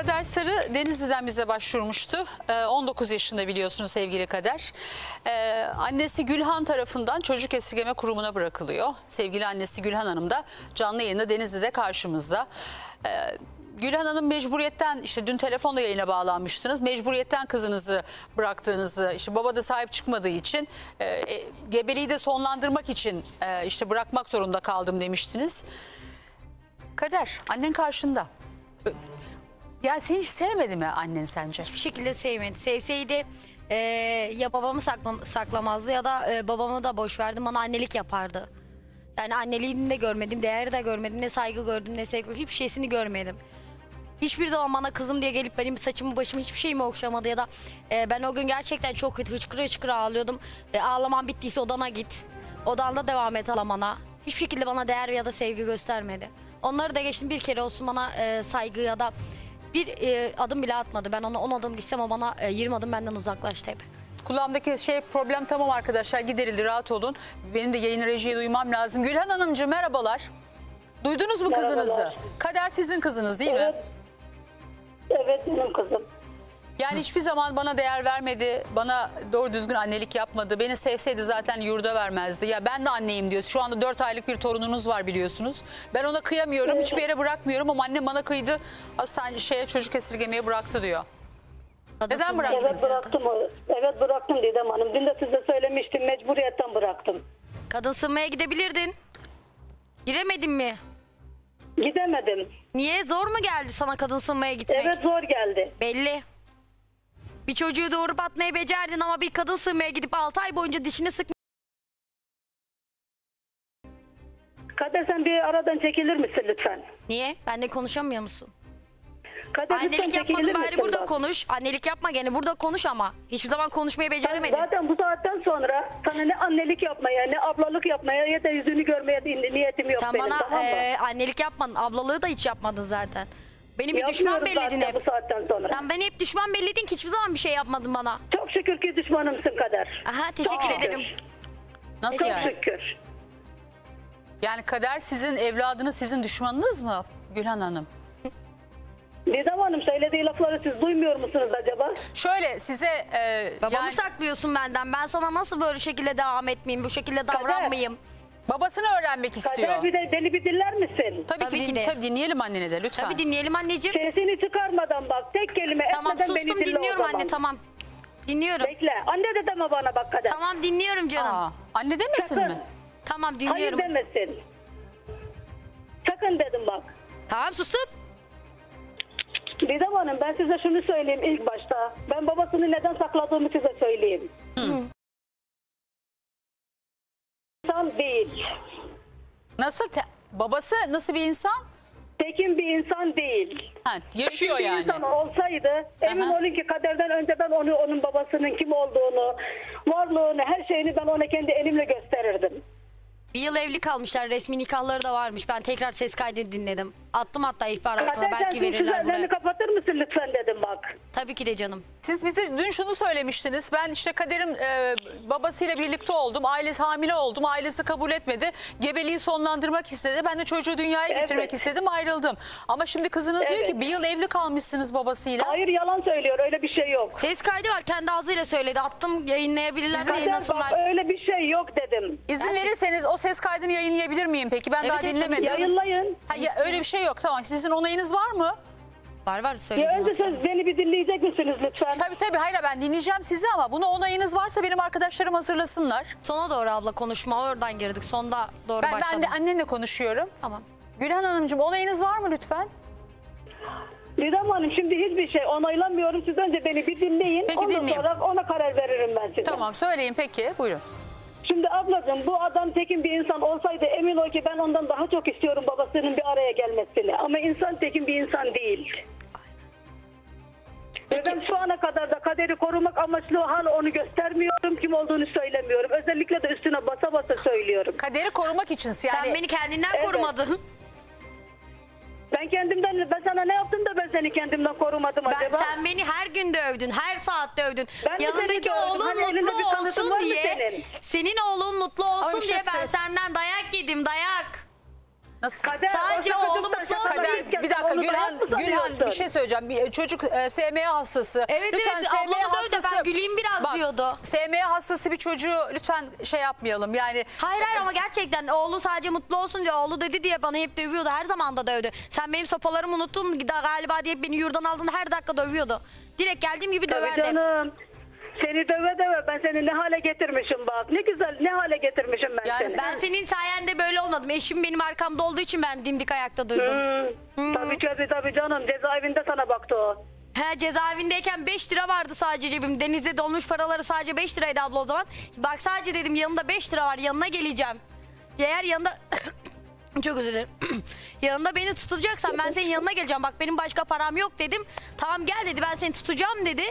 Kader Sarı Denizli'den bize başvurmuştu. 19 yaşında biliyorsunuz sevgili Kader. Annesi Gülhan tarafından Çocuk Esirgeme Kurumu'na bırakılıyor. Sevgili annesi Gülhan Hanım da canlı yayında Denizli'de karşımızda. Gülhan Hanım mecburiyetten, işte dün telefonla yayına bağlanmıştınız. Mecburiyetten kızınızı bıraktığınızı, işte baba da sahip çıkmadığı için, gebeliği de sonlandırmak için işte bırakmak zorunda kaldım demiştiniz. Kader, annen karşında. Ya seni hiç sevmedi mi annen sence? Hiçbir şekilde sevmedi. Sevseydi ya babamı saklamazdı ya da babamı da boş verdim, bana annelik yapardı. Yani anneliğini de görmedim, değeri de görmedim, ne saygı gördüm, ne sevgi gördüm, hiçbir şeysini görmedim. Hiçbir zaman bana kızım diye gelip benim saçımı başımı hiçbir şeyimi okşamadı ya da ben o gün gerçekten çok kötü hıçkır ağlıyordum. Ağlaman bittiyse odana git, odanda devam et ağlamana. Hiçbir şekilde bana değer ya da sevgi göstermedi. Onları da geçtim, bir kere olsun bana saygı ya da bir adım bile atmadı. Ben ona 10 adım gitsem o bana 20 adım benden uzaklaştı hep. Kulağımdaki şey problem tamam arkadaşlar, giderildi, rahat olun. Benim de yayın rejiyi duymam lazım. Gülhan Hanımcığım merhabalar. Duydunuz mu kızınızı? Merhabalar. Kader sizin kızınız değil mi? Evet benim kızım. Yani hiçbir zaman bana değer vermedi, bana doğru düzgün annelik yapmadı. Beni sevseydi zaten yurda vermezdi. Ya ben de anneyim diyor. Şu anda 4 aylık bir torununuz var biliyorsunuz. Ben ona kıyamıyorum, evet. Hiçbir yere bırakmıyorum ama annem bana kıydı. Hastane çocuk esirgemeye bıraktı diyor. Neden bıraktınız? Evet bıraktım, evet bıraktım Didem Hanım. Dün de size söylemiştim, mecburiyetten bıraktım. Kadın sığınmaya gidebilirdin. Giremedin mi? Gidemedim. Niye? Zor mu geldi sana kadın sığınmaya gitmek? Evet zor geldi. Belli. Bir çocuğu doğurup atmayı becerdin ama bir kadın sığınmaya gidip 6 ay boyunca dişini sıkma. Kader sen bir aradan çekilir misin lütfen? Niye? Benle konuşamıyor musun? Kader, annelik yapmadın bari burada bak. Konuş. Annelik yapma gene burada konuş ama. Hiçbir zaman konuşmayı beceremedin. Zaten bu saatten sonra sana ne annelik yapmaya, ne ablalık yapmaya ya da yüzünü görmeye niyetim yok. Sen benim, bana tamam annelik yapmadın, ablalığı da hiç yapmadın zaten. Benim bir düşman belledin hep. Sen beni hep düşman belledin ki hiçbir zaman bir şey yapmadın bana. Çok şükür ki düşmanımsın Kader. Aha teşekkür ederim. Nasıl çok yani? Çok şükür. Yani Kader sizin evladınız, sizin düşmanınız mı Gülhan Hanım? Didem Hanım söylediği lafları siz duymuyor musunuz acaba? Şöyle size... babamı yani... saklıyorsun benden. Ben sana nasıl böyle şekilde devam etmeyeyim, bu şekilde davranmayayım? Kader. Babasını öğrenmek istiyor. Kader bir de deli bir dinler misin? Tabii ki de. Tabii dinleyelim anneni de lütfen. Tabii dinleyelim anneciğim. Sesini çıkarmadan bak tek kelime etmeden beni dinle o zaman. Tamam sustum, dinliyorum anne tamam. Dinliyorum. Bekle anne de deme bana bak Kader. Tamam dinliyorum canım. Aa, anne demesin sakın. Mi? Tamam dinliyorum. Hayır demesin. Sakın dedim bak. Tamam sustum. Didem Hanım ben size şunu söyleyeyim ilk başta. Ben babasını neden sakladığımı size söyleyeyim. İnsan değil. Nasıl? Babası nasıl bir insan? Tekin bir insan değil. Ha, yaşıyor tekin yani. Bir insan olsaydı emin olun ki Kader'den önce ben onun babasının kim olduğunu, varlığını, her şeyini ben ona kendi elimle gösterirdim. Bir yıl evli kalmışlar, resmi nikahları da varmış. Ben tekrar ses kaydını dinledim. Attım hatta ihbar altına, belki verirler buraya. Kapatır mısın lütfen dedim bak. Tabii ki de canım. Siz bize dün şunu söylemiştiniz. Ben işte Kader'im babasıyla birlikte oldum. Ailesi hamile oldum. Ailesi kabul etmedi. Gebeliği sonlandırmak istedi. Ben de çocuğu dünyaya getirmek istedim. Ayrıldım. Ama şimdi kızınız diyor ki bir yıl evli kalmışsınız babasıyla. Hayır yalan söylüyor. Öyle bir şey yok. Ses kaydı var. Kendi ağzıyla söyledi. Attım yayınlayabilirler. Bak, öyle bir şey yok dedim. İzin verirseniz o ses kaydını yayınlayabilir miyim peki? Ben daha dinlemedim. Yayınlayın. Ha, ya, öyle bir şey yok. Tamam. Sizin onayınız var mı? Var söyleyeceğim. Ya önce siz beni bir dinleyecek misiniz lütfen? Tabii hayır ben dinleyeceğim sizi ama buna onayınız varsa benim arkadaşlarım hazırlasınlar. Sona doğru abla konuşma oradan girdik. Sonda doğru başladım. Ben de annenle konuşuyorum. Tamam. Gülhan Hanımcığım onayınız var mı lütfen? Didem Hanım şimdi hiçbir şey onaylamıyorum. Siz önce beni bir dinleyin. Peki, ondan sonra ona karar veririm ben size. Tamam söyleyin peki buyurun. Şimdi ablacığım bu adam tekin bir insan olsaydı emin ol ki ben ondan daha çok istiyorum babasının bir araya gelmesini. Ama insan tekin bir insan değil. Ve ben şu ana kadar da Kader'i korumak amaçlı hala onu göstermiyorum. Kim olduğunu söylemiyorum. Özellikle de üstüne basa basa söylüyorum. Kader'i korumak için yani. Sen beni kendinden korumadın. Ben kendimden, ben sana ne yaptım da ben seni kendimden korumadım acaba? Sen beni her gün dövdün, her saat dövdün. Yanındaki oğlun mutlu olsun diye, senin oğlun mutlu olsun diye ben senden dayak yedim, dayak. Nasıl? Sadece oğlu mutlu olsun. Bir dakika Gülhan bir şey söyleyeceğim. Bir, çocuk SMA hastası. Evet, lütfen evet, SMA hastası. Ben güleyim biraz bak, diyordu. SMA hastası bir çocuğu lütfen şey yapmayalım yani. Hayır hayır ama gerçekten oğlu sadece mutlu olsun diye oğlu dedi diye bana hep dövüyordu. Her zaman da dövdü. Sen benim sopalarımı unuttun galiba diye beni yurdan aldın her dakika dövüyordu. Direkt geldiğim gibi döverdi. Canım. Seni döve ben seni ne hale getirmişim bak. Ne güzel ne hale getirmişim ben yani seni. Ben senin sayende böyle olmadım. Eşim benim arkamda olduğu için ben dimdik ayakta durdum. Tabii canım cezaevinde sana baktı o. He cezaevindeyken 5 lira vardı sadece cebim. Denizde dolmuş paraları sadece 5 liraydı abla o zaman. Bak sadece dedim yanımda 5 lira var yanına geleceğim. Eğer yanında... Çok özür dilerim. Yanında beni tutacaksan ben senin yanına geleceğim. Bak benim başka param yok dedim. Tamam gel dedi ben seni tutacağım dedi.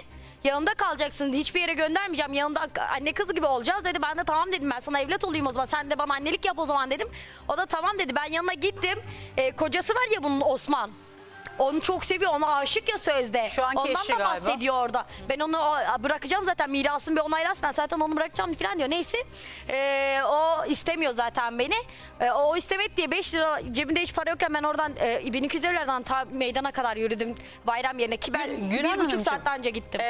Yanında kalacaksın hiçbir yere göndermeyeceğim yanında anne kızı gibi olacağız dedi ben de tamam dedim ben sana evlat olayım o zaman sen de bana annelik yap o zaman dedim o da tamam dedi ben yanına gittim kocası var ya bunun Osman onu çok seviyor ona aşık ya sözde şu anki ondan da bahsediyor galiba. Orada ben onu bırakacağım zaten mirasın bir onaylasın ben zaten onu bırakacağım falan diyor neyse o istemiyor zaten beni o istemet diye 5 lira cebimde hiç para yokken ben oradan 1200 evlerden meydana kadar yürüdüm bayram yerine ki ben 1,5 saatten önce gittim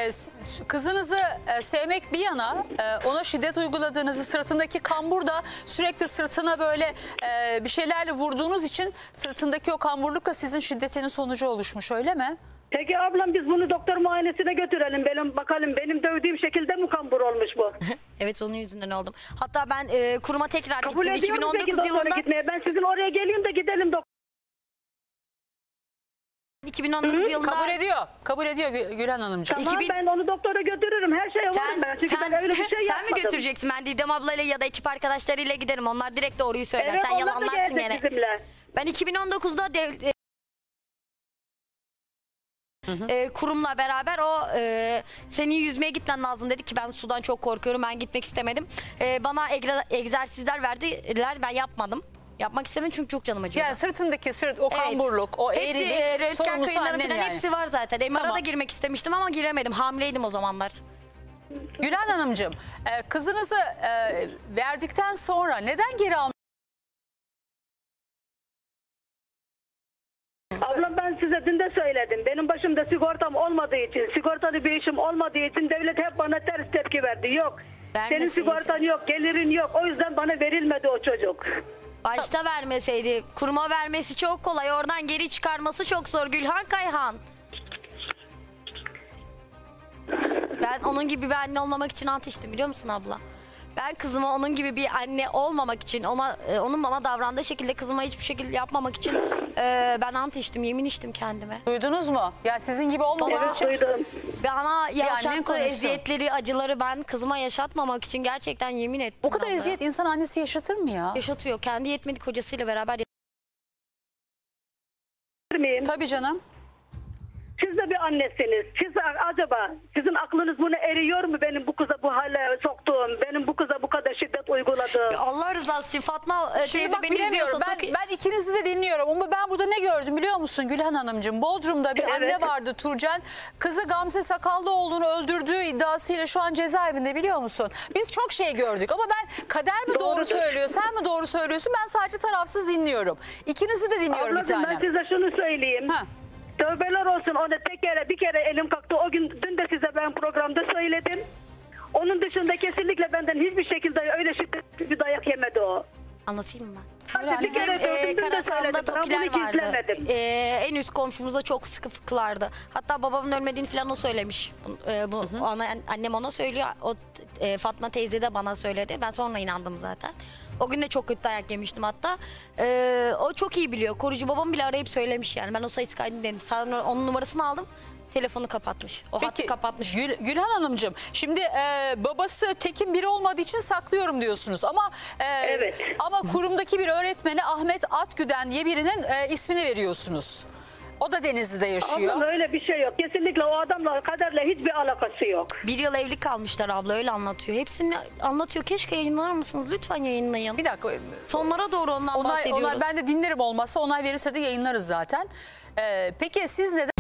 kızınızı sevmek bir yana ona şiddet uyguladığınızı sırtındaki kamburda sürekli sırtına böyle bir şeylerle vurduğunuz için sırtındaki o kamburlukla sizin şiddetinin sonucu oluşmuş öyle mi? Peki ablam biz bunu doktor muayenesine götürelim benim bakalım benim dövdüğüm şekilde mi kambur olmuş bu? Evet onun yüzünden oldum. Hatta ben kuruma tekrar kabul gittim 2019 yılında. Gitmeye? Ben sizin oraya geleyim de gidelim doktor. 2019 Hı-hı. yılında. Kabul ediyor. Kabul ediyor Gülhan Hanımcığım. Tamam 2000... ben onu doktora götürürüm. Her şey olurum ben. Çünkü ben öyle bir şey yapmadım. Sen mi götüreceksin? Ben Didem ablayla ya da ekip arkadaşlarıyla giderim. Onlar direkt doğruyu söyler. Evet, sen yalanlarsın gene. Ben 2019'da kurumla beraber o seni yüzmeye gitmen lazım dedi ki ben sudan çok korkuyorum ben gitmek istemedim. Bana egzersizler verdiler ben yapmadım. Yapmak istemedim çünkü çok canım acıyor. Yani sırtındaki o kamburluk, evet. O eğrilik, sorumlusu annen yani. Hepsi var zaten. Tamam. Arada girmek istemiştim ama giremedim. Hamileydim o zamanlar. Gülhan Hanımcığım kızınızı verdikten sonra neden geri almadınız? Ablam ben size dün de söyledim. Benim başımda sigortam olmadığı için, sigortalı bir işim olmadığı için devlet hep bana ters tepki verdi. Yok, senin sigortan yok, gelirin yok. O yüzden bana verilmedi o çocuk. Başta vermeseydi, kuruma vermesi çok kolay. Oradan geri çıkarması çok zor. Gülhan Kayhan. Ben onun gibi bir anne olmamak için alt içtim biliyor musun abla? Ben kızıma onun gibi bir anne olmamak için, onun bana davrandığı şekilde kızıma hiçbir şekilde yapmamak için ben ant içtim, yemin içtim kendime. Duydunuz mu? Ya sizin gibi olmamak için. Bana yaşattığı eziyetleri, acıları ben kızıma yaşatmamak için gerçekten yemin ettim. O kadar eziyet insan annesi yaşatır mı ya? Yaşatıyor. Kendi yetmedi kocasıyla beraber. Tabii canım. Siz de bir annesiniz. Siz acaba sizin aklınız bunu eriyor mu benim bu kıza bu hale soktuğum, benim bu kıza bu kadar şiddet uyguladığım? Ya Allah rızası için Fatma teyze bak, beni izliyorsa. Ben ikinizi de dinliyorum ama ben burada ne gördüm biliyor musun Gülhan Hanımcığım? Bodrum'da bir anne vardı Turcan. Kızı Gamze Sakallıoğlu'nu öldürdüğü iddiasıyla şu an cezaevinde biliyor musun? Biz çok şey gördük ama ben Kader mi doğru söylüyor, sen mi doğru söylüyorsun? Ben sadece tarafsız dinliyorum. İkinizi de dinliyorum bir tane. Ben size şunu söyleyeyim. Ha. Tövbeler olsun ona bir kere elim kalktı. O gün dün de size ben programda söyledim. Onun dışında kesinlikle benden hiçbir şekilde öyle şiddetli bir dayak yemedi o. Anlatayım mı ben? Sadece bir kere Karasal'da tokiler vardı. En üst komşumuzda çok sıkı fıkılardı. Hatta babamın ölmediğini falan o söylemiş. Annem ona söylüyor. O Fatma teyze de bana söyledi. Ben sonra inandım zaten. O gün de çok kötü dayak yemiştim hatta. O çok iyi biliyor. Korucu babam bile arayıp söylemiş yani. Ben o sayısı kaydını dedim. Sonra onun numarasını aldım. Telefonu kapatmış. O hattı kapatmış. Gülhan Hanımcığım şimdi babası tekin biri olmadığı için saklıyorum diyorsunuz ama ama kurumdaki bir öğretmeni Ahmet Atgüden diye birinin ismini veriyorsunuz. O da Denizli'de yaşıyor. Abla öyle bir şey yok. Kesinlikle o adamla Kader'le hiçbir alakası yok. Bir yıl evli kalmışlar abla öyle anlatıyor. Hepsini anlatıyor. Keşke yayınlar mısınız? Lütfen yayınlayın. Bir dakika. Sonlara doğru ondan bahsediyoruz. Ben de dinlerim olmazsa onay verirse de yayınlarız zaten. Peki siz neden...